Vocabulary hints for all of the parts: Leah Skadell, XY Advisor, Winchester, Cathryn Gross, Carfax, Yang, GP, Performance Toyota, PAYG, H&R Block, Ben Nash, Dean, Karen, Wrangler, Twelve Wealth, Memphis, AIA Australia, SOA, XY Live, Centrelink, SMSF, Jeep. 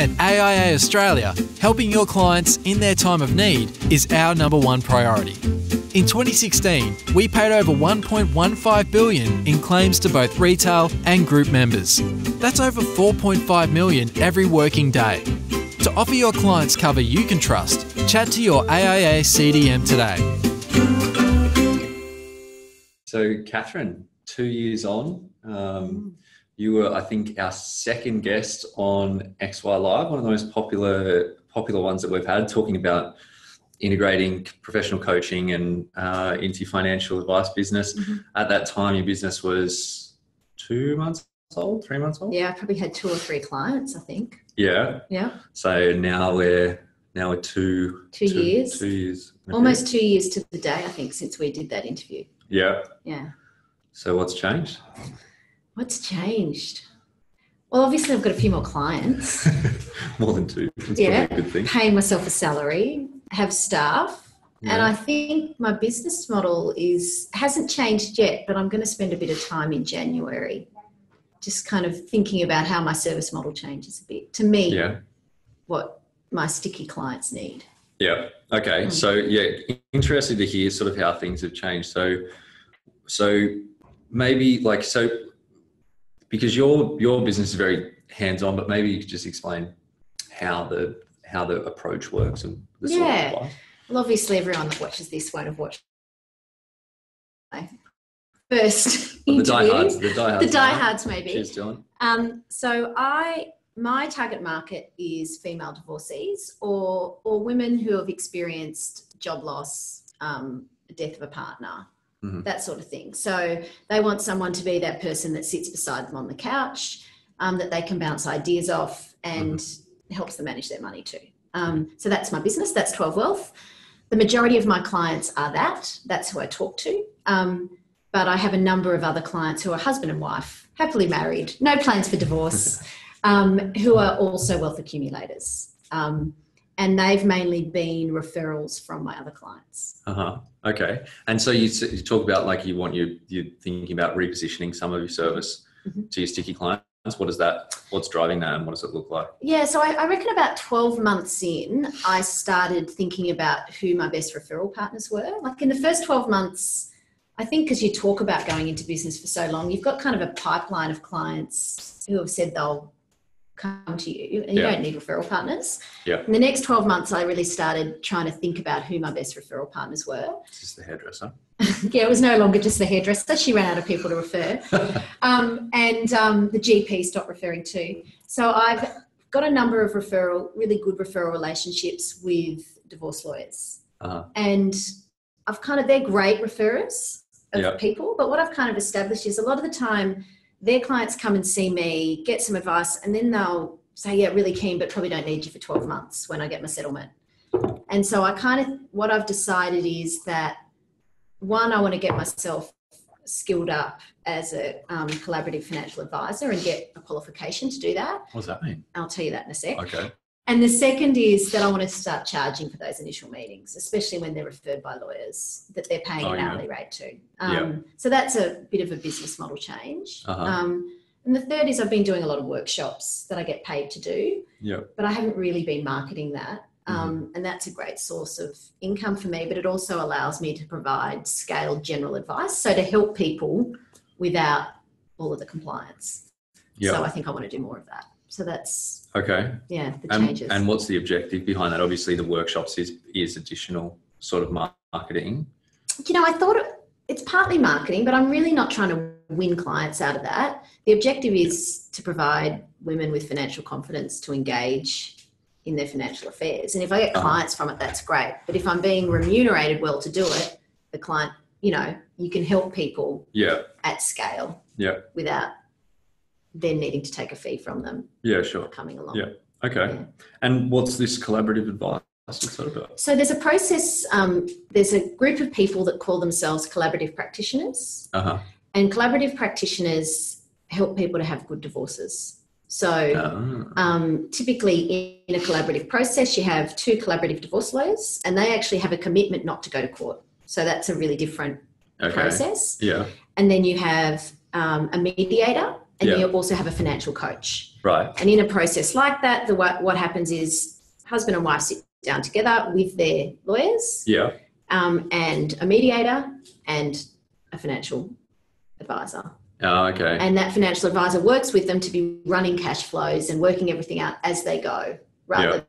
At AIA Australia, helping your clients in their time of need is our number one priority. In 2016, we paid over $1.15 billion in claims to both retail and group members. That's over $4.5 million every working day. To offer your clients cover you can trust, chat to your AIA CDM today. So Cathryn, 2 years on, you were, I think, our second guest on XY Live, one of the most popular ones that we've had, talking about integrating professional coaching and into financial advice business. Mm-hmm. At that time, your business was 2 months old, 3 months old. Yeah, I probably had 2 or 3 clients, I think. Yeah. Yeah. So now we're two years. 2 years. Okay. Almost 2 years to the day, I think, since we did that interview. Yeah. Yeah. So what's changed? What's changed? Well, obviously I've got a few more clients. More than two. That's probably a good thing. Paying myself a salary, have staff, and I think my business model hasn't changed yet, but I'm going to spend a bit of time in January just kind of thinking about how my service model changes a bit. To me, what my sticky clients need. Yeah. Okay. Mm. So, interested to hear sort of how things have changed. So maybe like, so because your business is very hands-on, but maybe you could just explain how the approach works and the sort of life. Well, obviously everyone that watches this won't have watched my first interview. The diehards maybe. Cheers, John. So my target market is female divorcees or women who have experienced job loss, death of a partner. Mm-hmm. That sort of thing. So they want someone to be that person that sits beside them on the couch, that they can bounce ideas off and helps them manage their money too. So that's my business. That's 12 Wealth. The majority of my clients are that. That's who I talk to. But I have a number of other clients who are husband and wife, happily married, no plans for divorce, who are also wealth accumulators. And they've mainly been referrals from my other clients. Uh-huh. Okay. And so you talk about like you're thinking about repositioning some of your service to your sticky clients. What's driving that and what does it look like? Yeah. So I reckon about 12 months in, I started thinking about who my best referral partners were. Like in the first 12 months, I think because you talk about going into business for so long, you've got kind of a pipeline of clients who have said they'll come to you and you don't need referral partners. Yeah. In the next 12 months, I really started trying to think about who my best referral partners were. Just the hairdresser. It was no longer just the hairdresser. She ran out of people to refer. The GP stopped referring too. So I've got a number of really good referral relationships with divorce lawyers. Uh-huh. And they're great referrers of people, but what I've kind of established is a lot of the time their clients come and see me, get some advice, and then they'll say, yeah, really keen, but probably don't need you for 12 months when I get my settlement. And so what I've decided is that, one, I want to get myself skilled up as a collaborative financial advisor and get a qualification to do that. What does that mean? I'll tell you that in a sec. Okay. And the second is that I want to start charging for those initial meetings, especially when they're referred by lawyers, that they're paying an hourly rate to. So that's a bit of a business model change. Uh-huh. And the third is I've been doing a lot of workshops that I get paid to do, but I haven't really been marketing that. And that's a great source of income for me, but it also allows me to provide scaled general advice, so to help people without all of the compliance. Yep. So I think I want to do more of that. So that's the changes. And what's the objective behind that? Obviously the workshops is additional sort of marketing. I thought it's partly marketing, but I'm really not trying to win clients out of that. The objective is to provide women with financial confidence to engage in their financial affairs. And if I get clients from it, that's great. But if I'm being remunerated well to do it, the client, you can help people at scale without they're needing to take a fee from them. Yeah, sure. Coming along. Yeah. Okay. Yeah. And what's this collaborative advice? So there's a process. There's a group of people that call themselves collaborative practitioners. Uh-huh. And collaborative practitioners help people to have good divorces. So typically in a collaborative process, you have two collaborative divorce lawyers and they actually have a commitment not to go to court. So that's a really different process. Yeah. And then you have a mediator and you also have a financial coach. Right. And in a process like that, what happens is husband and wife sit down together with their lawyers and a mediator and a financial advisor. Oh, okay. And that financial advisor works with them to be running cash flows and working everything out as they go rather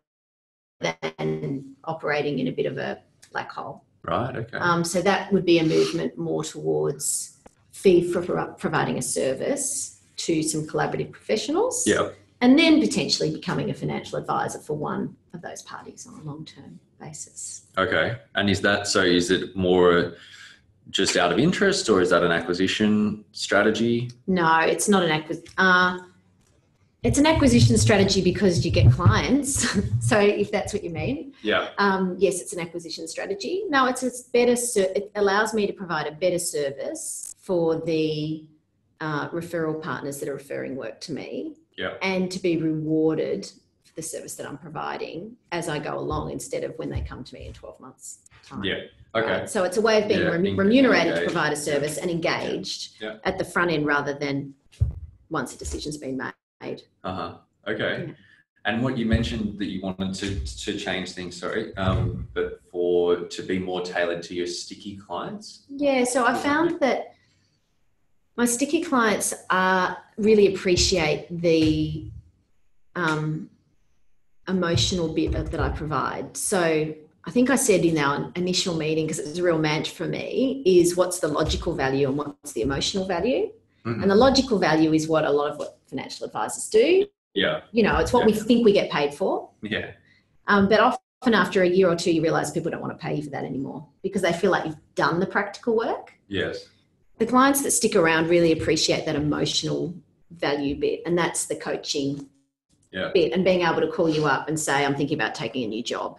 than operating in a bit of a black hole. Right, okay. So that would be a movement more towards fee for providing a service to some collaborative professionals. Yeah. And then potentially becoming a financial advisor for one of those parties on a long-term basis. Okay. And is that, so is it more just out of interest, or is that an acquisition strategy? No, it's not an acquisition. It's an acquisition strategy because you get clients. So if that's what you mean. Yeah. Yes, it's an acquisition strategy. No, it's better. It allows me to provide a better service for the referral partners that are referring work to me. Yeah. And to be rewarded for the service that I'm providing as I go along, instead of when they come to me in 12 months time. Yeah. Okay. Right? So it's a way of being remunerated engaged. To provide a service and engaged at the front end rather than once a decision's been made. Uh-huh. Okay. Yeah. And what you mentioned that you wanted to change things, but to be more tailored to your sticky clients. Yeah. So I found that my sticky clients really appreciate the emotional bit that I provide. So I think I said in our initial meeting, because it was a real mantra for me, is what's the logical value and what's the emotional value? Mm-hmm. And the logical value is what a lot of financial advisors do. Yeah. You know, it's what we think we get paid for. Yeah. But often after a year or two, you realise people don't want to pay you for that anymore because they feel like you've done the practical work. Yes. The clients that stick around really appreciate that emotional value bit, and that's the coaching bit, and being able to call you up and say, I'm thinking about taking a new job,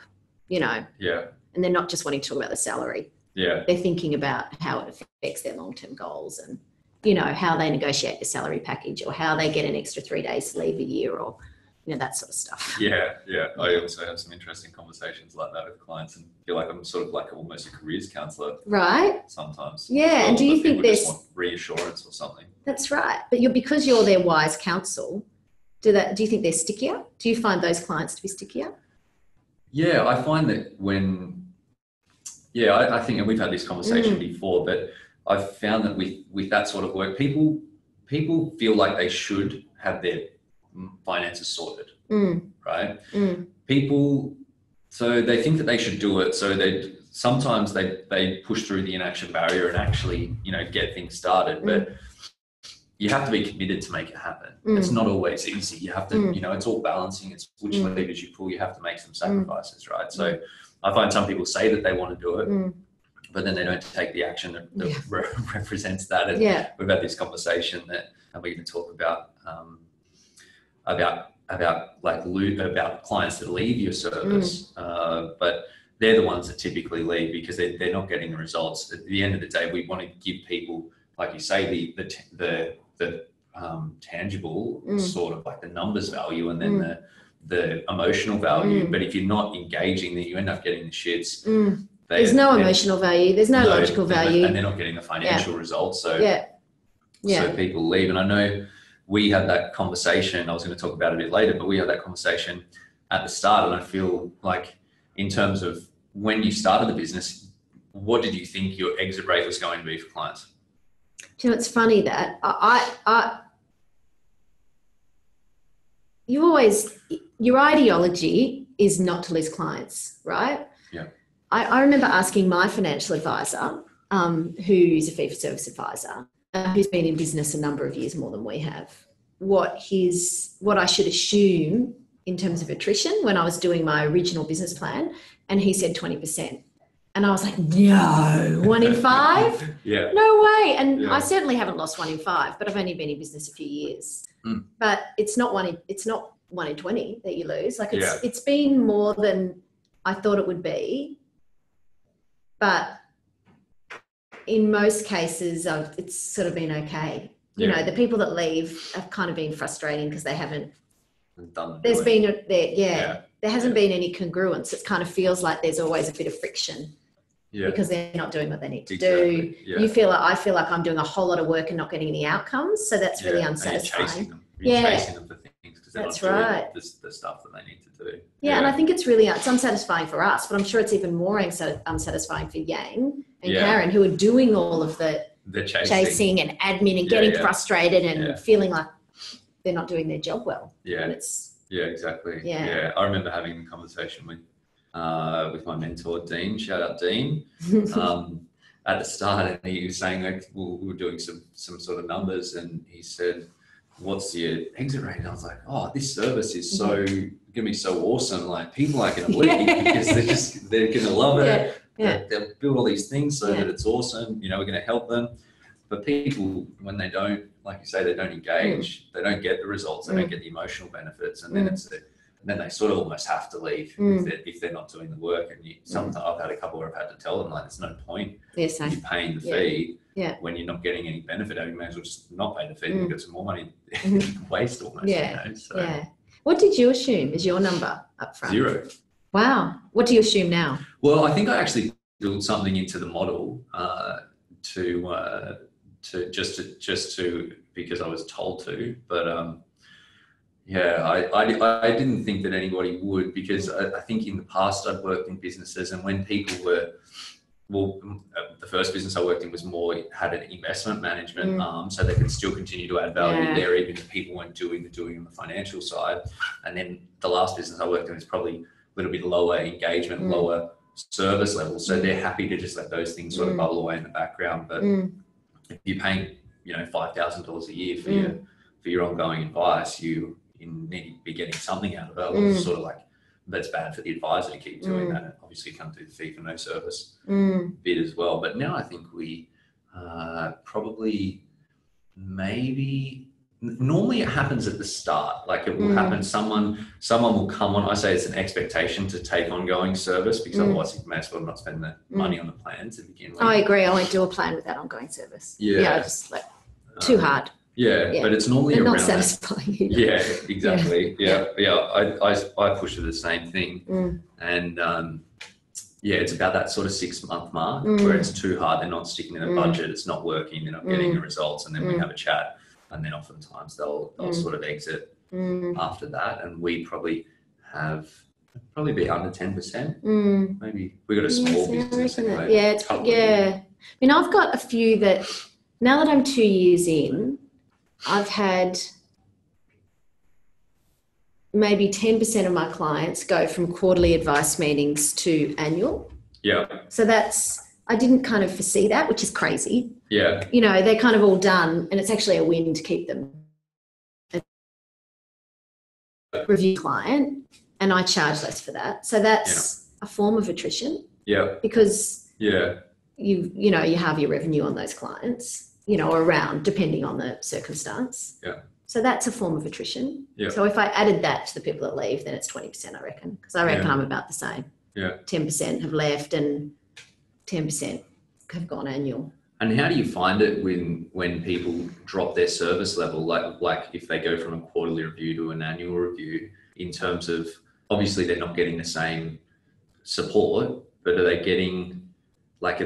you know. Yeah. And they're not just wanting to talk about the salary. Yeah. They're thinking about how it affects their long-term goals and, you know, how they negotiate the salary package or how they get an extra 3 days leave a year or, you know, that sort of stuff. Yeah, yeah. I also have some interesting conversations like that with clients and feel like I'm sort of like almost a careers counsellor. Right. Sometimes. Yeah, and do you think there's... just want reassurance or something. That's right. But because you're their wise counsel, do you think they're stickier? Do you find those clients to be stickier? Yeah, I find that when... Yeah, I think, and we've had this conversation before, but I've found that with that sort of work, people feel like they should have their... finances sorted, right? People, so they think that they should do it. So sometimes they push through the inaction barrier and actually, you know, get things started. But you have to be committed to make it happen. It's not always easy. You have to, you know, it's all balancing. It's which levers you pull. You have to make some sacrifices, right? So I find some people say that they want to do it, but then they don't take the action that represents that. And we've had this conversation and we're going to talk about clients that leave your service, but they're the ones that typically leave because they're not getting the results. At the end of the day, we want to give people, like you say, the tangible sort of like the numbers value and then the emotional value. But if you're not engaging, then you end up getting the shits. There's no emotional value. There's no logical value, and they're not getting the financial results. So so people leave, and I know. We had that conversation, I was going to talk about it a bit later, but we had that conversation at the start, and I feel like in terms of when you started the business, what did you think your exit rate was going to be for clients? Do you know, it's funny that your ideology is not to lose clients, right? Yeah. I remember asking my financial advisor, who's a fee-for-service advisor, who's been in business a number of years more than we have, what I should assume in terms of attrition when I was doing my original business plan, and he said 20%. And I was like, no, 1 in 5? No way. And I certainly haven't lost 1 in 5, but I've only been in business a few years. But it's not one in 20 that you lose. Like it's been more than I thought it would be. But in most cases, it's sort of been okay. You know, the people that leave have kind of been frustrating because they haven't done. There hasn't been any congruence. It kind of feels like there's always a bit of friction yeah. because they're not doing what they need to do. Yeah. You feel like, I feel like I'm doing a whole lot of work and not getting any outcomes. So that's really unsatisfying. You're chasing them for things because they're not doing the stuff that they need to do. Yeah, yeah. And I think it's really, it's unsatisfying for us, but I'm sure it's even more unsatisfying for Yang and Karen, who are doing all of the chasing and admin and getting frustrated and feeling like they're not doing their job well. Yeah. And it's, I remember having a conversation with my mentor, Dean, shout out Dean, at the start, and he was saying that we were doing some sort of numbers, and he said, what's your exit rate? And I was like, oh, this service is so gonna be so awesome, like people are gonna leave because they're gonna love it. Yeah. They'll build all these things so that it's awesome, you know, we're gonna help them. But people, when they don't, like you say, they don't engage, they don't get the results, they don't get the emotional benefits, and then it's and then they sort of almost have to leave if they're not doing the work. And sometimes I've had a couple where I've had to tell them, like, there's no point. Yes, you're paying the fee when you're not getting any benefit. You may as well just not pay the fee and get some more money waste almost. Yeah. You know? So, yeah. What did you assume is your number up front? 0. Wow. What do you assume now? Well, I think I actually built something into the model to because I was told to, but I didn't think that anybody would, because I think in the past I'd worked in businesses, and when people were, well, the first business I worked in was had an investment management arm, so they could still continue to add value there, even if people weren't doing on the financial side. And then the last business I worked in was probably a little bit lower engagement, lower service level, so they're happy to just let those things sort of bubble away in the background. But if you're paying, you know, $5,000 a year for your ongoing advice, you need to be getting something out of it. It's sort of like, that's bad for the advisor to keep doing that. And obviously come through the fee for no service bit as well. But now I think we normally it happens at the start. Like it will happen. Someone will come on. I say it's an expectation to take ongoing service, because otherwise you may as well not spend the money on the plan to begin with. I agree. I won't do a plan without ongoing service. Yeah. Yeah, I just like too hard. Yeah, but it's normally around. Not satisfying. Yeah, exactly. Yeah. I push for the same thing, and it's about that sort of 6-month mark where it's too hard. They're not sticking to the budget. It's not working. They're not getting the results, and then we have a chat, and then oftentimes they'll sort of exit after that, and we probably have. Probably be under 10%. Maybe we got a small business anyway. Yeah, it's I mean, I've got a few that. Now that I'm 2 years in, I've had maybe 10% of my clients go from quarterly advice meetings to annual. Yeah. So I didn't kind of foresee that, which is crazy. Yeah. You know, they're kind of all done, and it's actually a win to keep them. A review client, and I charge less for that. So that's a form of attrition. Yeah. Because you have your revenue on those clients, you know, or around, depending on the circumstance. Yeah. So that's a form of attrition. Yeah. So if I added that to the people that leave, then it's 20%, I reckon, because I reckon I'm about the same. Yeah. 10% have left and 10% have gone annual. And how do you find it when people drop their service level, like if they go from a quarterly review to an annual review, in terms of obviously they're not getting the same support, but are they getting, like, do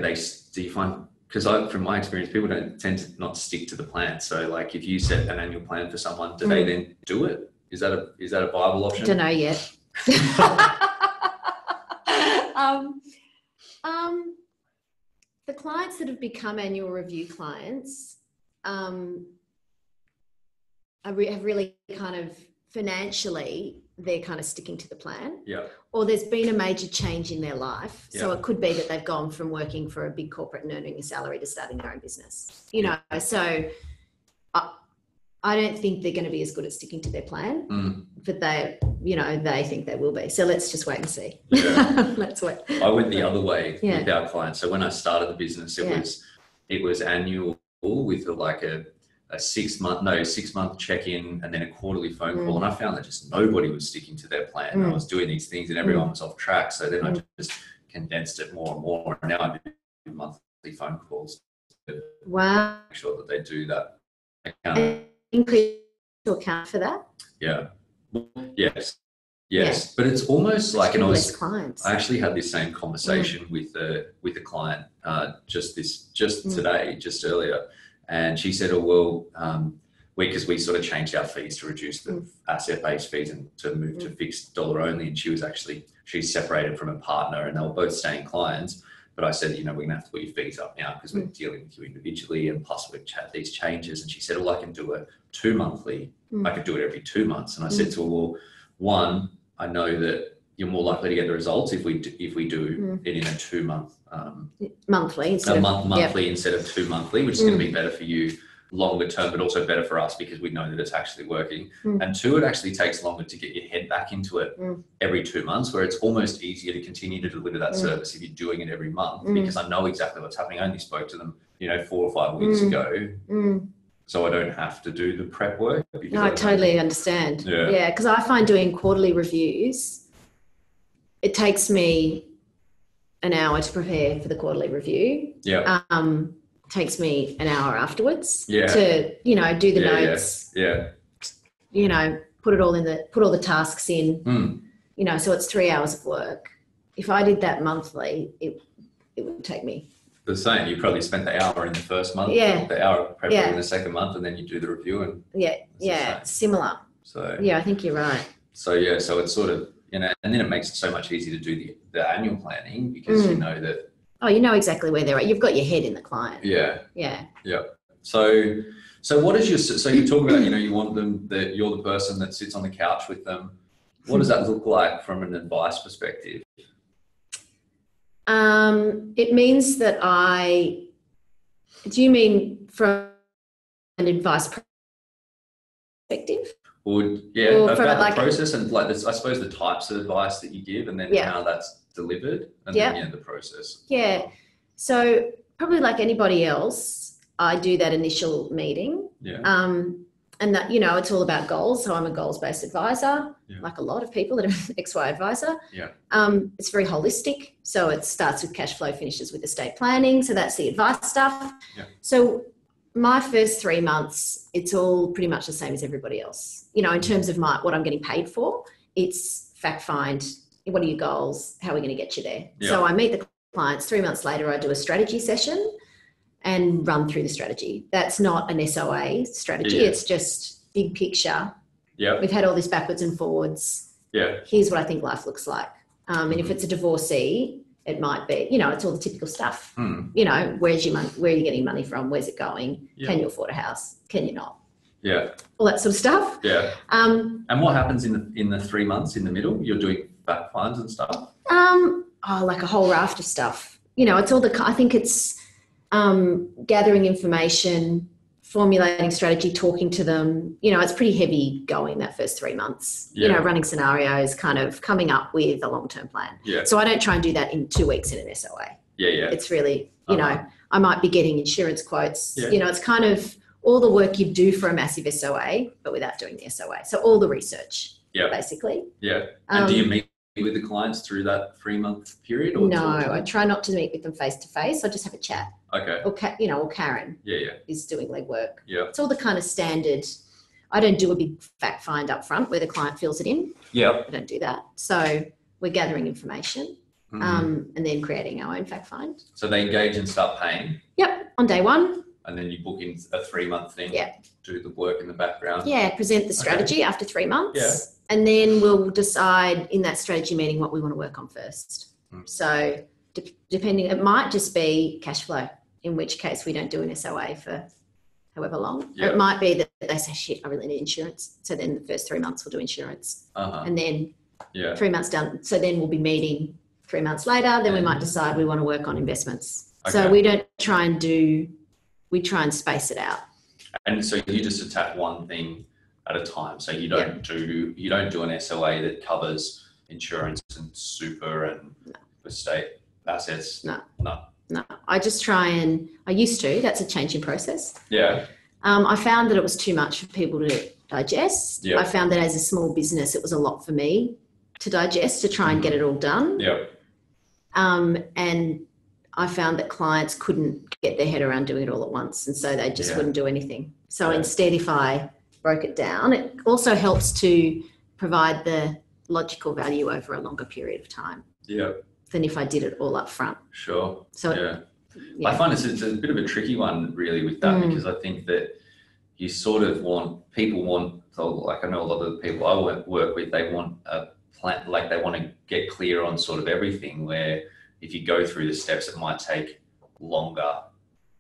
you find, because from my experience, people don't tend to not stick to the plan. So, like, if you set an annual plan for someone, do they then do it? Is that a viable option? I don't know yet. The clients that have become annual review clients have really kind of financially, they're kind of sticking to the plan. Yeah. Or there's been a major change in their life. Yeah. So it could be that they've gone from working for a big corporate and earning a salary to starting their own business. You know, so I don't think they're going to be as good at sticking to their plan, but they, you know, they think they will be. So let's just wait and see. Yeah. Let's wait. I went the other way with our clients. So when I started the business, it was annual with like a 6-month 6-month check-in and then a quarterly phone call, and I found that just nobody was sticking to their plan. I was doing these things and everyone was off track, so then I just condensed it more and more, and now I do monthly phone calls to make sure that they do that account. Increase your account for that? Yes, Yes, but it's almost like, and I actually had this same conversation with a client just earlier, and she said, "Oh well, because we sort of changed our fees to reduce the asset-based fees and to move to fixed dollar only." And she was actually she's separated from a partner, and they were both staying clients. But I said, you know, we're gonna have to put your fees up now because we're dealing with you individually, and plus we've had these changes. And she said, "Well, I can do it two-monthly. I could do it every 2 months." And I said to her, "Well, one, I know that you're more likely to get the results if we do it in a 2 month monthly instead of 2 monthly, which is going to be better for you longer term, but also better for us because we know that it's actually working. And two, it actually takes longer to get your head back into it every 2 months, where it's almost easier to continue to deliver that service if you're doing it every month because I know exactly what's happening. I only spoke to them, you know, 4 or 5 weeks ago." So I don't have to do the prep work. No, I totally understand. Yeah, because I find doing quarterly reviews, it takes me an hour to prepare for the quarterly review. Yeah. Takes me an hour afterwards to, you know, do the notes. Yeah. You know, put all the tasks in. You know, so it's 3 hours of work. If I did that monthly, it would take me the same. You probably spent the hour in the first month, the hour prepping in the second month, and then you do the review, and similar. So I think you're right. So so it's sort of, you know, and then it makes it so much easier to do the annual planning because you know that you know exactly where they're at. You've got your head in the client. Yeah. So what is your you talk about, you know, you want them that you're the person that sits on the couch with them. What does that look like from an advice perspective? It means that do you mean from an advice perspective? Or from like the process and like this, I suppose the types of advice that you give and then how that's delivered and then the process. Yeah. So probably like anybody else, I do that initial meeting. Yeah. And that, you know, it's all about goals. So I'm a goals-based advisor, like a lot of people that are an XY advisor. Yeah. It's very holistic. So it starts with cash flow, finishes with estate planning. So that's the advice stuff. Yeah. So my first 3 months, it's all pretty much the same as everybody else. You know, in terms of what I'm getting paid for, it's fact find. What are your goals? How are we going to get you there? Yeah. So I meet the clients. 3 months later, I do a strategy session and run through the strategy. That's not an SOA strategy. Yeah. It's just big picture. Yeah. We've had all this backwards and forwards. Yeah. Here's what I think life looks like. And if it's a divorcee, it might be, you know, it's all the typical stuff. You know, where's your money? Where are you getting money from? Where's it going? Yeah. Can you afford a house? Can you not? Yeah. All that sort of stuff. Yeah. And what happens in the 3 months in the middle? You're doing back finds and stuff? Like a whole raft of stuff. You know, it's all I think it's gathering information, formulating strategy, talking to them. You know, it's pretty heavy going that first 3 months. Yeah. You know, running scenarios, kind of coming up with a long-term plan. Yeah. So I don't try and do that in 2 weeks in an SOA. Yeah. It's really, you know, I might be getting insurance quotes. Yeah. You know, it's kind of all the work you do for a massive SOA, but without doing the SOA. So all the research, basically. Yeah. And do you meet with the clients through that 3 month period? Or no, I try not to meet with them face to face. I just have a chat. Okay. Or you know, or Karen. Yeah. Is doing legwork. Yeah. It's all the kind of standard. I don't do a big fact find up front where the client fills it in. Yeah. I don't do that. So we're gathering information, and then creating our own fact find. So they engage and start paying. Yep. On day one. And then you book in a 3 month thing. Yeah. Do the work in the background. Yeah. Present the strategy after 3 months. Yeah. And then we'll decide in that strategy meeting what we want to work on first. So depending, it might just be cash flow, in which case we don't do an SOA for however long. Yep. It might be that they say, shit, I really need insurance. So then the first 3 months we'll do insurance. And then 3 months down. So then we'll be meeting 3 months later. Then we might decide we want to work on investments. Okay. So we don't try and we try and space it out. And so you just attack one thing at a time. So you don't do an SOA that covers insurance and super and estate assets. No. I just try and I used to. That's a change in process. Yeah. I found that it was too much for people to digest. Yeah. I found that as a small business, it was a lot for me to digest to try and get it all done. Yeah. And I found that clients couldn't get their head around doing it all at once, and so they just wouldn't do anything. So instead, if I broke it down. It also helps to provide the logical value over a longer period of time. Yeah. Than if I did it all up front. Sure. So yeah. Yeah. I find it's a bit of a tricky one really with that because I think that you sort of want, people want, like I know a lot of the people I work with, they want a plan, like they want to get clear on sort of everything, where if you go through the steps, it might take longer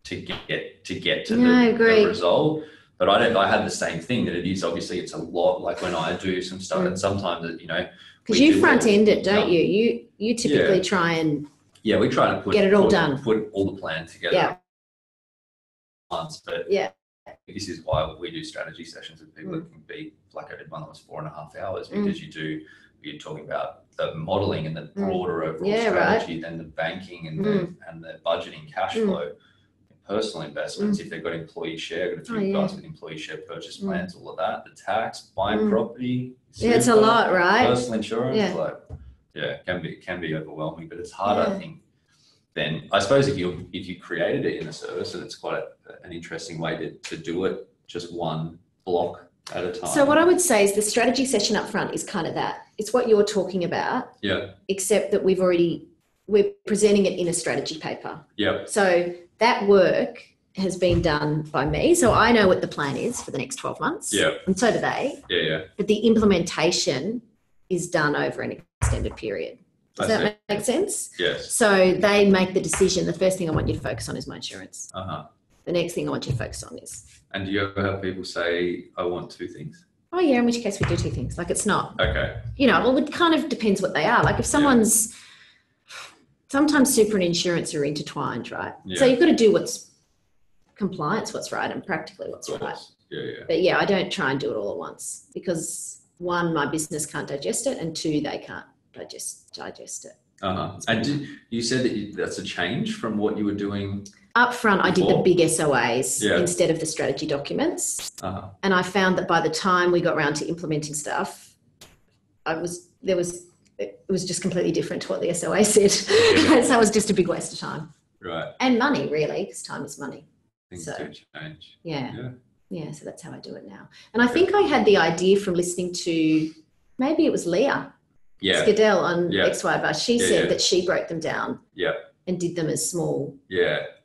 to get to the result. But I had the same thing, that it is obviously it's a lot, like when I do some stuff and sometimes it, you know. Because you front end it, don't you? You typically try and. Yeah, we try to get it all done. Put all the plan together. Yeah. Once, but this is why we do strategy sessions with people. It can be like I did one that was 4.5 hours because you're talking about the modelling and the broader overall strategy, then the banking and the budgeting, cash flow, personal investments. If they've got employee share, I've got a few guys with employee share purchase plans, all of that, the tax, buying property. Super, it's a lot, right? Personal insurance, like. Yeah, it can be overwhelming, but it's hard, I think. Then I suppose if you created it in a service, and it's quite an interesting way to do it, just one block at a time. So what I would say is the strategy session up front is kind of that. It's what you're talking about. Yeah. Except that we're presenting it in a strategy paper. Yeah. So that work has been done by me. So I know what the plan is for the next 12 months. Yeah. And so do they. Yeah, yeah. But the implementation is done over an extended period. Does that make sense? Yes. So they make the decision. The first thing I want you to focus on is my insurance. The next thing I want you to focus on is. And do you ever have people say, I want two things? Oh yeah, in which case we do two things. Like it's not. Okay. You know, well, it kind of depends what they are. Like if someone's, sometimes super and insurance are intertwined, right? Yeah. So you've got to do what's compliance, what's right, and practically what's right. Yeah, yeah. But yeah, I don't try and do it all at once because one, my business can't digest it, and two, they can't digest it. And you said that that's a change from what you were doing up front before? I did the big SOAs instead of the strategy documents, and I found that by the time we got around to implementing stuff, it was just completely different to what the SOA said. So it was just a big waste of time, right? And money, really, because time is money. Things do change. Yeah, so that's how I do it now. And I think I had the idea from listening to, maybe it was Leah Skadell on XY Advisor. She said that she broke them down and did them as small.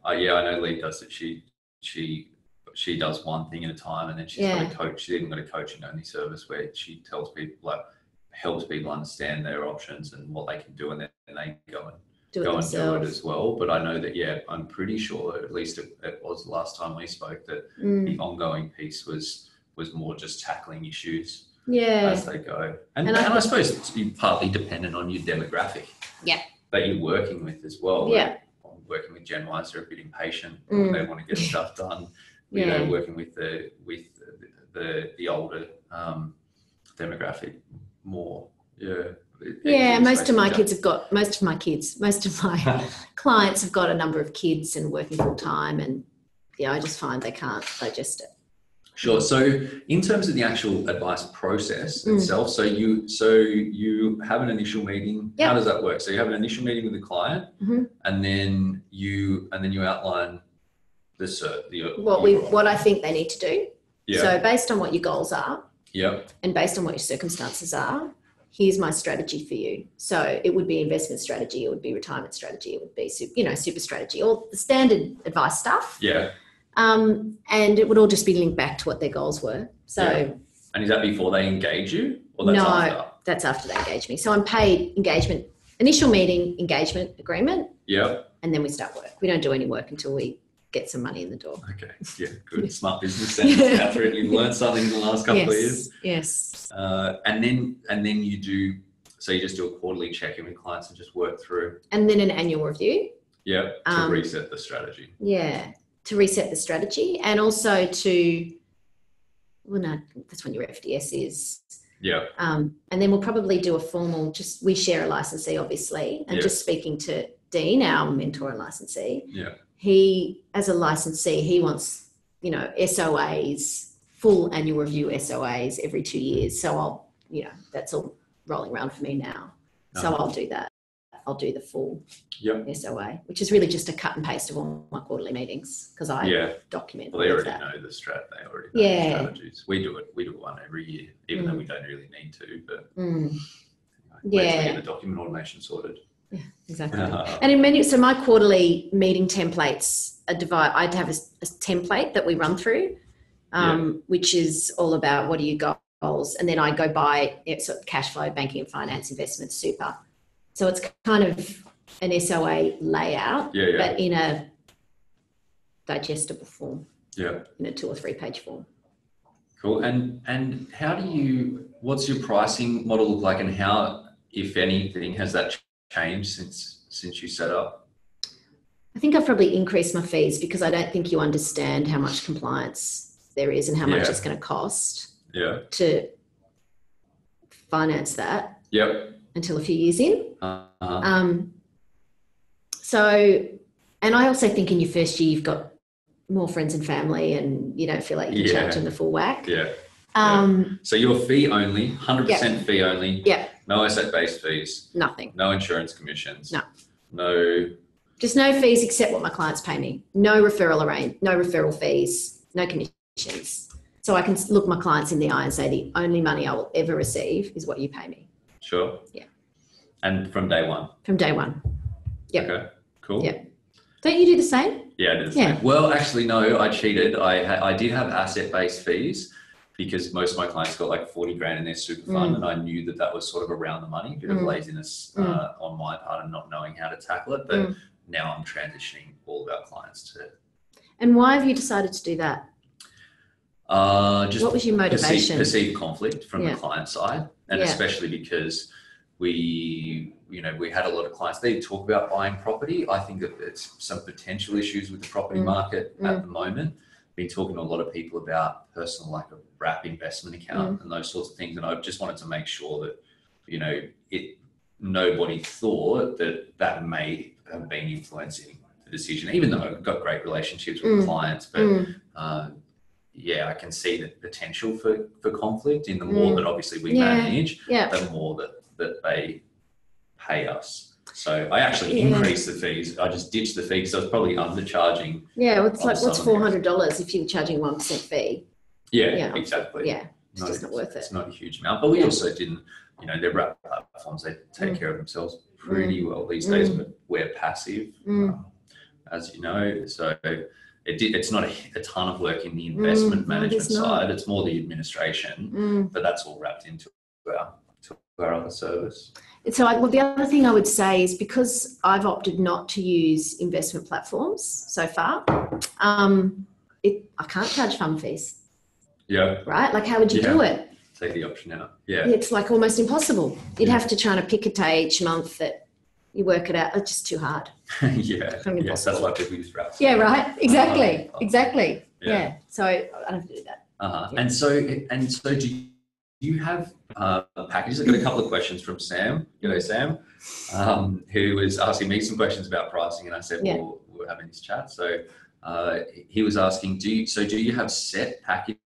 I know Leah does it. She does one thing at a time, and then she's got a coach. She's even got a coaching only service where she tells people, like, helps people understand their options and what they can do, and then they go and do it as well. But I know that, I'm pretty sure, at least it was the last time we spoke, that the ongoing piece was more just tackling issues as they go. And I suppose it's partly dependent on your demographic that you're working with as well. Yeah. I'm working with Gen Ys, they're a bit impatient. They want to get stuff done. You know, working with the older demographic more. Yeah. Most of my clients have got a number of kids and working full time, and I just find they can't digest it. Sure. So in terms of the actual advice process itself, so you have an initial meeting. Yep. How does that work? So you have an initial meeting with the client, and then you outline what I think they need to do. Yeah. So based on what your goals are. Yeah. And based on what your circumstances are. Here's my strategy for you. So it would be investment strategy, it would be retirement strategy, it would be super strategy, all the standard advice stuff. Yeah. And it would all just be linked back to what their goals were. So. Yeah. And is that before they engage you, or that's after? No, that's after they engage me. So I'm paid engagement, initial meeting, engagement agreement. Yeah. And then we start work. We don't do any work until we get some money in the door. Okay. Yeah. Good. Smart business sense, Cathryn. You've learned something in the last couple of years. Yes. And then you just do a quarterly check-in with clients and just work through. And then an annual review. Yeah. To reset the strategy. Yeah. To reset the strategy, and also that's when your FDS is. Yeah. And then we'll probably do a formal, we share a licensee, obviously, and just speaking to Dean, our mentor and licensee. Yeah. He, as a licensee, he wants, SOAs, full annual review SOAs every 2 years. So that's all rolling around for me now. Uh-huh. So I'll do that. I'll do the full SOA, which is really just a cut and paste of all my quarterly meetings because I document. Well, they already know the strategies. We do it one every year, even though we don't really need to. But whereas we get the document automation sorted. Yeah, exactly. And in many, so my quarterly meeting templates are divided. I'd have a template that we run through, which is all about what are your goals, and then I go by sort of cash flow, banking and finance, investment, super. So it's kind of an SOA layout, but in a digestible form. Yeah. In a 2 or 3 page form. Cool. And how do you? What's your pricing model look like, and how, if anything, has that changed since you set up? I think I've probably increased my fees because I don't think you understand how much compliance there is and how much it's going to cost to finance that until a few years in. So, and I also think in your first year you've got more friends and family and you don't feel like you're charging the full whack. So you're fee only, 100% fee only. Yeah. No asset-based fees. Nothing. No insurance commissions. No. No. Just no fees except what my clients pay me. No referral no referral fees, no commissions. So I can look my clients in the eye and say the only money I will ever receive is what you pay me. Sure. Yeah. And from day one? From day one. Yeah. Okay. Cool. Yeah. Don't you do the same? Yeah, I do the same. Well, actually, no, I cheated. I did have asset-based fees, because most of my clients got like 40 grand in their super fund, and I knew that that was sort of around the money, a bit of laziness on my part and not knowing how to tackle it. But now I'm transitioning all of our clients to it. And why have you decided to do that? Just what was your motivation? Perceived conflict from the client side, and especially because we had a lot of clients. They talk about buying property. I think that there's some potential issues with the property market at the moment. Been talking to a lot of people about personal, like a wrap investment account and those sorts of things, and I just wanted to make sure that nobody thought that may have been influencing the decision, even though I've got great relationships with clients, but I can see the potential for conflict in the more that obviously we manage, the more that they pay us. So I actually increased the fees. I just ditched the fee because I was probably undercharging. Yeah, well, it's like, what's $400 if you're charging 1% fee? Yeah, exactly. Yeah, it's just not worth it. It's not a huge amount. But we also didn't, they're wrap platforms. They take care of themselves pretty well these days, but we're passive, as you know. So it's not a ton of work in the investment management side. It's more the administration, but that's all wrapped into our other service. So the other thing I would say is, because I've opted not to use investment platforms so far, I can't charge fund fees. Yeah. Right? Like, how would you do it? Take the option out. Yeah. It's like almost impossible. You'd have to try to pick a day each month that you work it out. It's just too hard. That's why people use wraps. Yeah, right. Exactly. Exactly. Yeah. So I don't have to do that. Yeah. And so do you have packages? I've got a couple of questions from Sam. G'day, Sam, who was asking me some questions about pricing, and I said, well, we're having this chat. So he was asking, do you have set packages,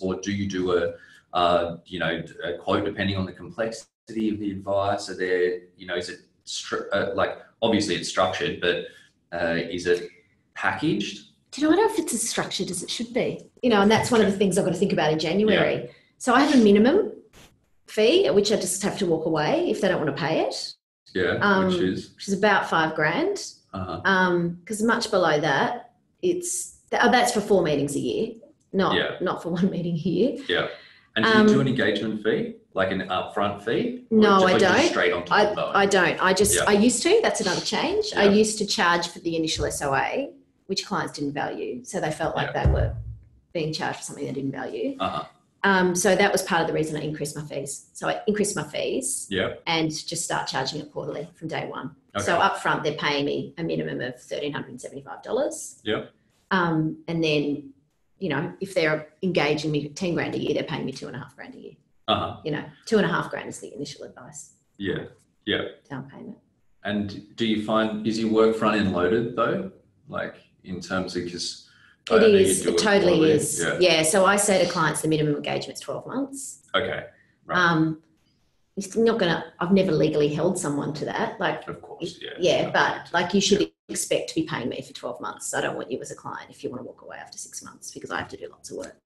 or do you do a quote depending on the complexity of the advice? Are there, is it like, obviously it's structured, but is it packaged? I don't know if it's as structured as it should be, and that's one of the things I've got to think about in January. Yeah. So I have a minimum fee at which I just have to walk away if they don't want to pay it. Yeah, which is about $5,000. Because much below that, that's for 4 meetings a year, not for 1 meeting a year. Yeah. And do you do an engagement fee, like an upfront fee? No, I don't. Straight on top of that? I don't. I used to. That's another change. Yeah. I used to charge for the initial SOA, which clients didn't value, so they felt like they were being charged for something they didn't value. So that was part of the reason I increased my fees. So I increased my fees and just start charging it quarterly from day one. Okay. So up front, they're paying me a minimum of $1,375. Yeah. And then, if they're engaging me at $10,000 a year, they're paying me $2,500 a year. $2,500 is the initial advice. Yeah. Yeah. Down payment. And do you find, is your work front end loaded though? Like in terms of, it totally is. Yeah. So I say to clients, the minimum engagement is 12 months. Okay. Right. It's not going to, I've never legally held someone to that. Like, of course. Yeah. Yeah. But like, you should expect to be paying me for 12 months. I don't want you as a client if you want to walk away after 6 months, because I have to do lots of work.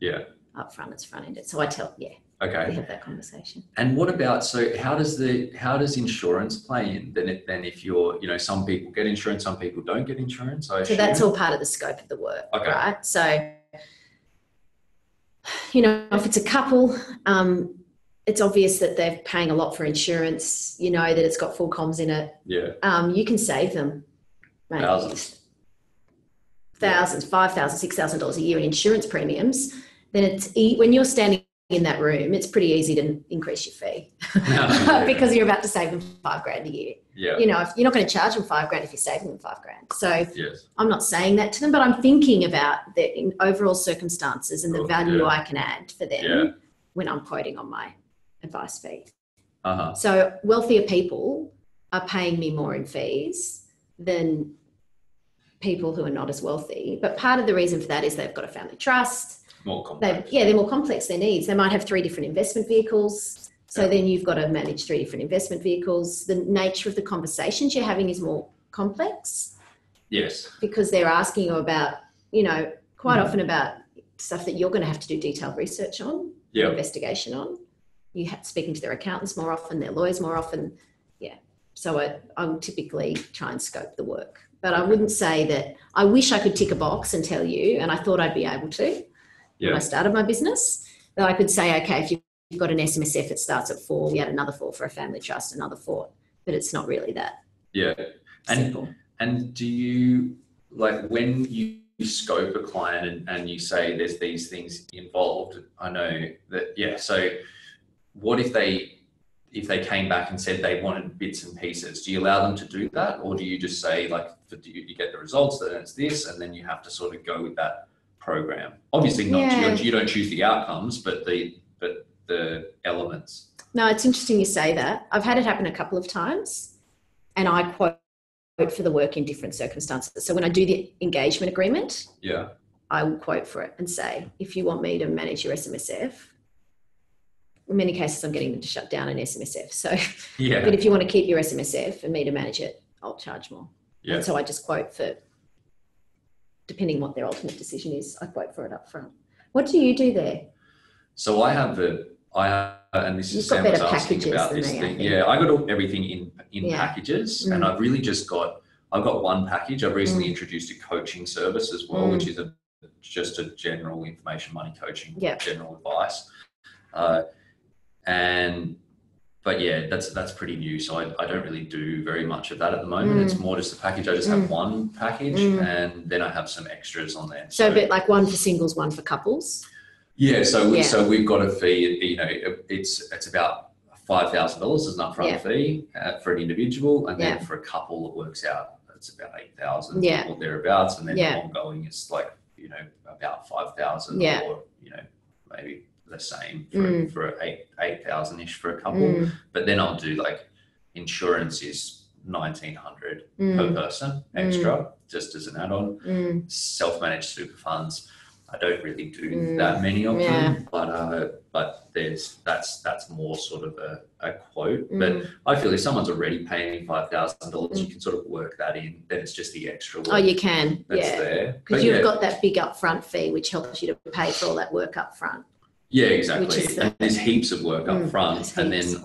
Yeah. Up front, it's front ended. So I tell, Okay. We have that conversation. And what about, so how does insurance play in then if you're, you know, some people get insurance, some people don't get insurance? So that's all part of the scope of the work, okay, right? So, you know, if it's a couple, it's obvious that they're paying a lot for insurance, you know, that it's got full comms in it. Yeah. You can save them. Mate, thousands, $5,000, $6,000 a year in insurance premiums. Then it's, when you're standing in that room, it's pretty easy to increase your fee because you're about to save them $5,000 a year. Yeah. You know, if you're not going to charge them $5,000 if you're saving them $5,000. So yes. I'm not saying that to them, but I'm thinking about the overall circumstances and the value I can add for them when I'm quoting on my advice fee. Uh-huh. So wealthier people are paying me more in fees than people who are not as wealthy. But part of the reason for that is they've got a family trust. More complex. They're more complex, their needs. They might have 3 different investment vehicles. So then you've got to manage 3 different investment vehicles. The nature of the conversations you're having is more complex. Yes. Because they're asking you about, you know, quite often about stuff that you're going to have to do detailed research on, investigation on. You have speaking to their accountants more often, their lawyers more often. Yeah. So I would typically try and scope the work. But I wouldn't say that I wish I could tick a box and tell you, and I thought I'd be able to when I started my business, that I could say, okay, if you've got an SMSF, it starts at 4, we add another 4 for a family trust, another 4. But it's not really that simple. And do you, like, when you scope a client and you say there's these things involved, I know that, so what if they came back and said they wanted bits and pieces, do you allow them to do that? Or do you just say, like, you get the results, then it's this, and then you have to sort of go with that program? Obviously not, you don't choose the outcomes, but the elements. No, it's interesting you say that. I've had it happen a couple of times, and I quote for the work in different circumstances. So when I do the engagement agreement, I will quote for it and say, if you want me to manage your SMSF, in many cases, I'm getting them to shut down an SMSF. So, but if you want to keep your SMSF and me to manage it, I'll charge more. Yeah. And so I just quote for, depending what their ultimate decision is, I quote for it up front. What do you do there? So I have and this is Sam was asking about this thing. Yeah, I got everything in packages, and I've got one package. I've recently introduced a coaching service as well, which is just a general information money coaching, general advice. That's pretty new. So I don't really do very much of that at the moment. It's more just a package. I just have one package and then I have some extras on there. So a bit like one for singles, one for couples. Yeah. So we've got a fee, you know, it's about $5,000 as an upfront fee for an individual. And then for a couple, it works out, it's about 8,000 or thereabouts. And then ongoing is like, you know, about 5,000 or, you know, maybe the same for 8,000 ish for a couple, but then I'll do like insurance is 1,900 per person extra, just as an add-on. Self-managed super funds, I don't really do that many of them, but that's more sort of a quote. But I feel if someone's already paying $5,000, you can sort of work that in. Then it's just the extra work. Oh, you can, there because you've got that big upfront fee, which helps you to pay for all that work up front. Yeah, exactly. And there's heaps of work up front. And then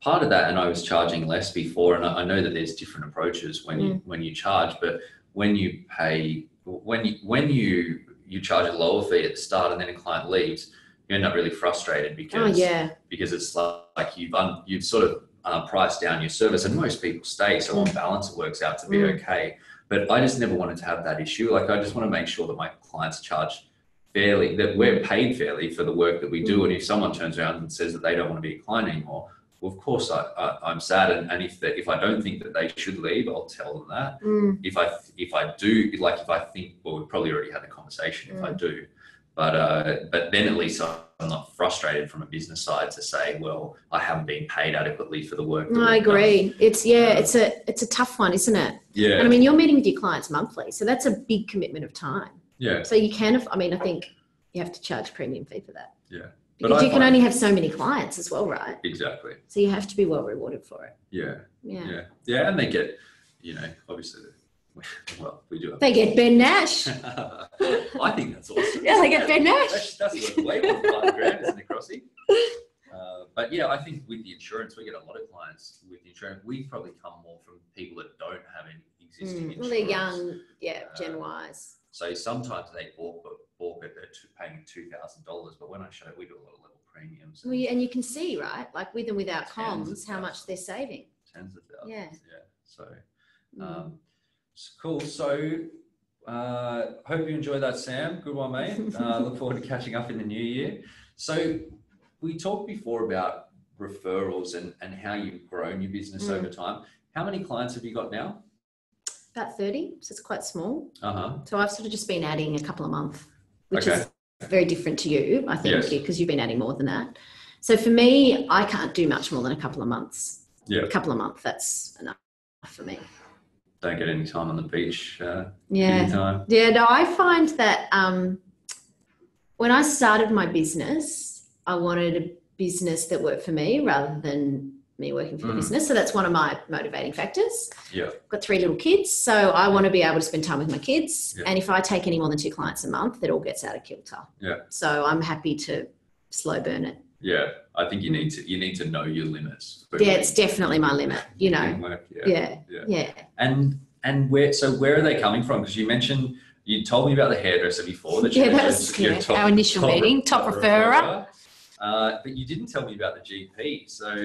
part of that, and I was charging less before, and I know that there's different approaches when you charge, but when you pay, when you charge a lower fee at the start and then a client leaves, you end up really frustrated because it's like you've sort of priced down your service, and most people stay. So on balance, it works out to be okay. But I just never wanted to have that issue. Like I just want to make sure that my clients charge fairly, that we're paid fairly for the work that we do. And if someone turns around and says that they don't want to be a client anymore, well, of course I'm sad. And if I don't think that they should leave, I'll tell them that. If I do, like if I think, well, we've probably already had a conversation if I do, but then at least I'm not frustrated from a business side to say, well, I haven't been paid adequately for the work. No, I agree. It's a tough one, isn't it? Yeah. And I mean, you're meeting with your clients monthly, so that's a big commitment of time. Yeah. So you can, I mean, I think you have to charge a premium fee for that. Yeah. Because you can only have so many clients as well, right? Exactly. So you have to be well rewarded for it. Yeah. Yeah. Yeah. And they get, you know, obviously Well, we do. They get Ben Nash. I think that's awesome. Yeah, they get Ben Nash. That's a way more $5,000, isn't it, Crossy? But yeah, I think with the insurance, we get a lot of clients with insurance. We probably come more from people that don't have any existing insurance. Well, they're young, yeah, Gen Ys. So sometimes they balk at paying $2,000, but when I show it, we do a lot of level premiums. Well, and you can see, right, like with and without comms, how much they're saving. Tens of thousands. Yeah. Yeah. So, cool. So, hope you enjoy that, Sam. Good one, mate. Look forward to catching up in the new year. So, we talked before about referrals and how you've grown your business over time. How many clients have you got now? About 30, so it's quite small. So I've sort of just been adding a couple a month, which is very different to you, I think, because you've been adding more than that. So for me, I can't do much more than a couple of months. Yeah, a couple of months, that's enough for me. Don't get any time on the beach. No, I find that when I started my business, I wanted a business that worked for me rather than me working for the business. So that's one of my motivating factors. Yeah. I've got 3 little kids, so I want to be able to spend time with my kids. Yeah. And if I take any more than 2 clients a month, it all gets out of kilter. Yeah. So I'm happy to slow burn it. Yeah. I think you need to know your limits. Yeah, it's definitely my limit, you know. Yeah. And where are they coming from? Because you mentioned, you told me about the hairdresser before. That was our initial meeting, top referrer. But you didn't tell me about the GP. So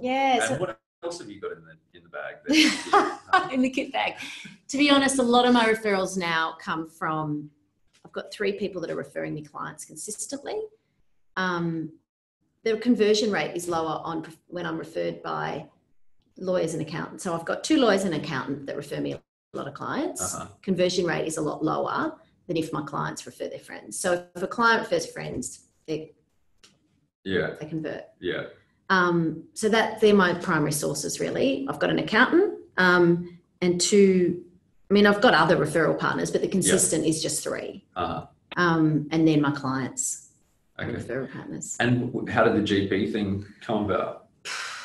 and what else have you got in the bag? In the kit bag. To be honest, a lot of my referrals now come from, I've got 3 people that are referring me clients consistently. The conversion rate is lower when I'm referred by lawyers and accountants. So I've got 2 lawyers and an accountant that refer me a lot of clients. Conversion rate is a lot lower than if my clients refer their friends. So if a client refers friends, they convert. Yeah. So they're my primary sources, really. I've got an accountant and 2, I mean, I've got other referral partners, but the consistent is just 3. And then my clients and referral partners. And how did the GP thing come about?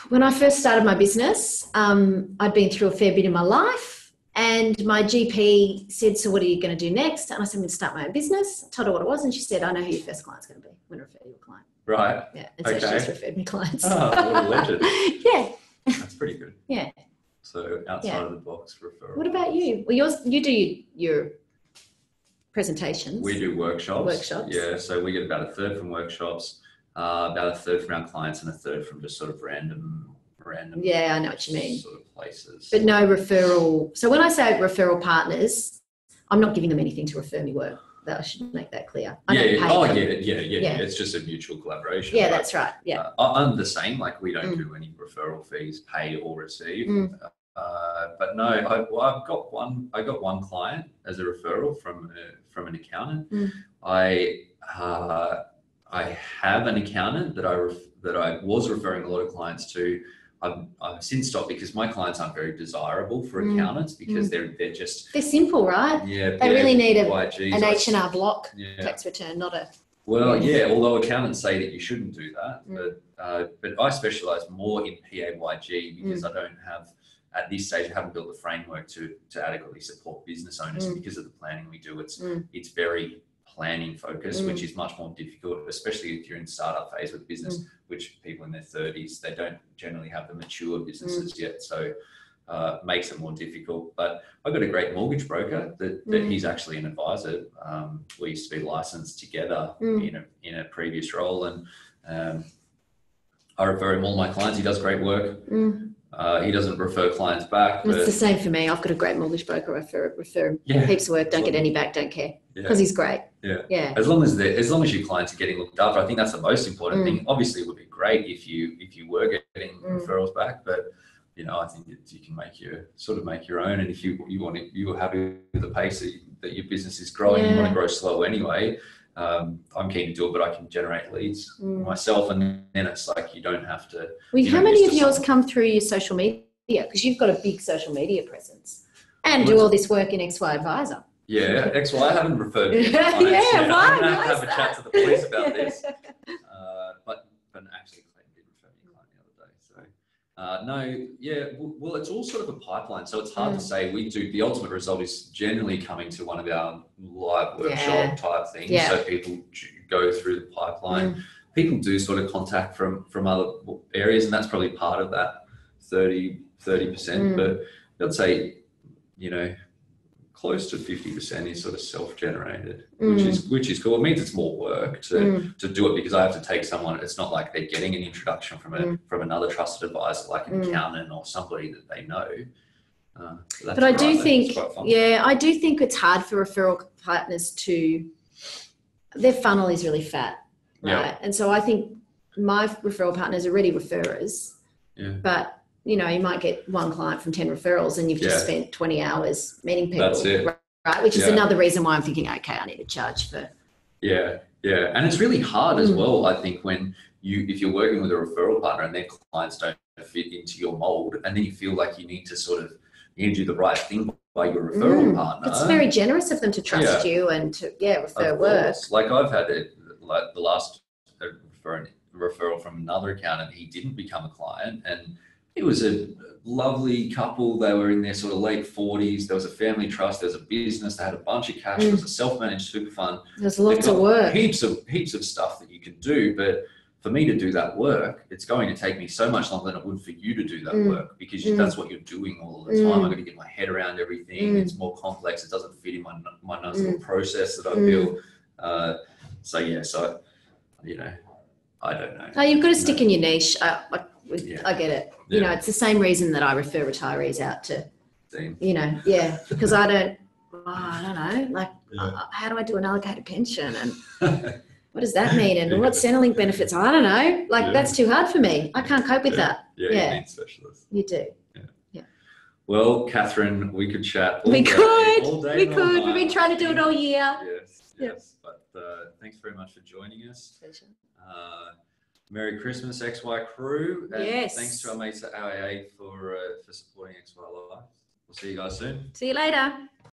When I first started my business, I'd been through a fair bit in my life, and my GP said, "So what are you going to do next?" And I said, "I'm going to start my own business." I told her what it was, and she said, "I know who your first client's going to be. I'm going to refer you a client." Right. Yeah. And so she's referred me clients. Oh, what a legend. Yeah. That's pretty good. Yeah. So outside of the box referral. What about you? Well, you do your presentations. We do workshops. Yeah. So we get about 1/3 from workshops, about 1/3 from our clients, and 1/3 from just sort of random. Yeah, I know what you mean. Sort of places. But no referral. So when I say referral partners, I'm not giving them anything to refer me work. That I should make that clear. It's just a mutual collaboration. Yeah, that's right. Yeah, I'm the same. Like, we don't do any referral fees, pay or receive. But no, I got one client as a referral from an accountant. I have an accountant that I was referring a lot of clients to. I've since stopped because my clients aren't very desirable for accountants because they're simple, right? Yeah, they really need an H&R Block tax return, not a... Well, although accountants say that you shouldn't do that, but I specialise more in PAYG because I don't have, at this stage, I haven't built the framework to adequately support business owners because of the planning we do. It's very planning focused, which is much more difficult, especially if you're in startup phase with business, which people in their 30s, they don't generally have the mature businesses yet. So makes it more difficult. But I've got a great mortgage broker that he's actually an advisor. We used to be licensed together in a previous role. And I refer him all my clients. He does great work. He doesn't refer clients back. It's the same for me. I've got a great mortgage broker. I refer him heaps of work. Don't get any back. Don't care because he's great. Yeah. Yeah. As long as your clients are getting looked after, I think that's the most important thing. Obviously, it would be great if you were getting referrals back, but you know, I think you can make your own. And if you were happy with the pace that your business is growing, you want to grow slow anyway. I'm keen to do it, but I can generate leads myself, and then it's like you don't have to. Well, how many of yours come through your social media? Because you've got a big social media presence, and do all this work in XY Advisor. Yeah, XY. I haven't referred. I'm gonna have a chat to the police about this. But actually, Clayton did refer me the other day. So No, yeah, well, it's all sort of a pipeline. So it's hard to say. We do, the ultimate result is generally coming to one of our live workshop type things. Yeah. So people go through the pipeline. People do sort of contact from other areas, and that's probably part of that 30%. But I'd say, you know, close to 50% is sort of self-generated, which is cool. It means it's more work to do it, because I have to take someone. It's not like they're getting an introduction from another trusted advisor, like an accountant or somebody that they know. But I do think, I do think it's hard for referral partners to, their funnel is really fat, right? Yeah. And so I think my referral partners are really referrers, but you know, you might get one client from 10 referrals, and you've just spent 20 hours meeting people. That's it. Right? Which is another reason why I'm thinking, okay, I need to charge for. Yeah. And it's really hard as well, I think, when if you're working with a referral partner and their clients don't fit into your mold, and then you feel like you need to sort of, you need to do the right thing by your referral partner. It's very generous of them to trust you and to, refer work. Like I've had it, like the last referral from another accountant, he didn't become a client, and it was a lovely couple. They were in their sort of late 40s. There was a family trust. There was a business. They had a bunch of cash. There was a self-managed super fund. There's lots of work. Heaps of stuff that you can do. But for me to do that work, it's going to take me so much longer than it would for you to do that work, because that's what you're doing all the time. I'm going to get my head around everything. It's more complex. It doesn't fit in my nice little process that I build. So, you know, I don't know. No, you've got to stick in your niche. I get it. Yeah. You know, it's the same reason that I refer retirees out to Dean. You know, because I don't know, like, how do I do an allocated pension, and what does that mean, and what Centrelink benefits? I don't know, like that's too hard for me. I can't cope with that. You need specialists. You do. Yeah. Well, Cathryn, we could chat. All day. We've been trying to do it all year. Yes. But thanks very much for joining us. Pleasure. Merry Christmas, XY crew. And thanks to our mates at AIA for supporting XY Live. We'll see you guys soon. See you later.